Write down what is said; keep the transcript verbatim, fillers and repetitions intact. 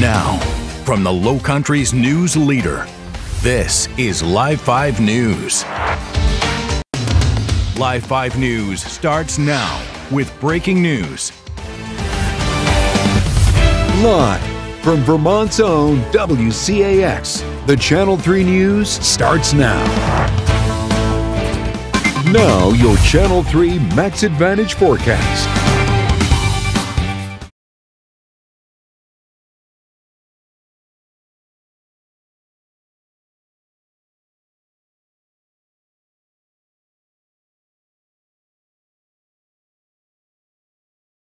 Now, from the Lowcountry's news leader, this is Live five News. Live five News starts now with breaking news. Live from Vermont's own W C A X, the Channel three News starts now. Now your Channel three Max Advantage forecast.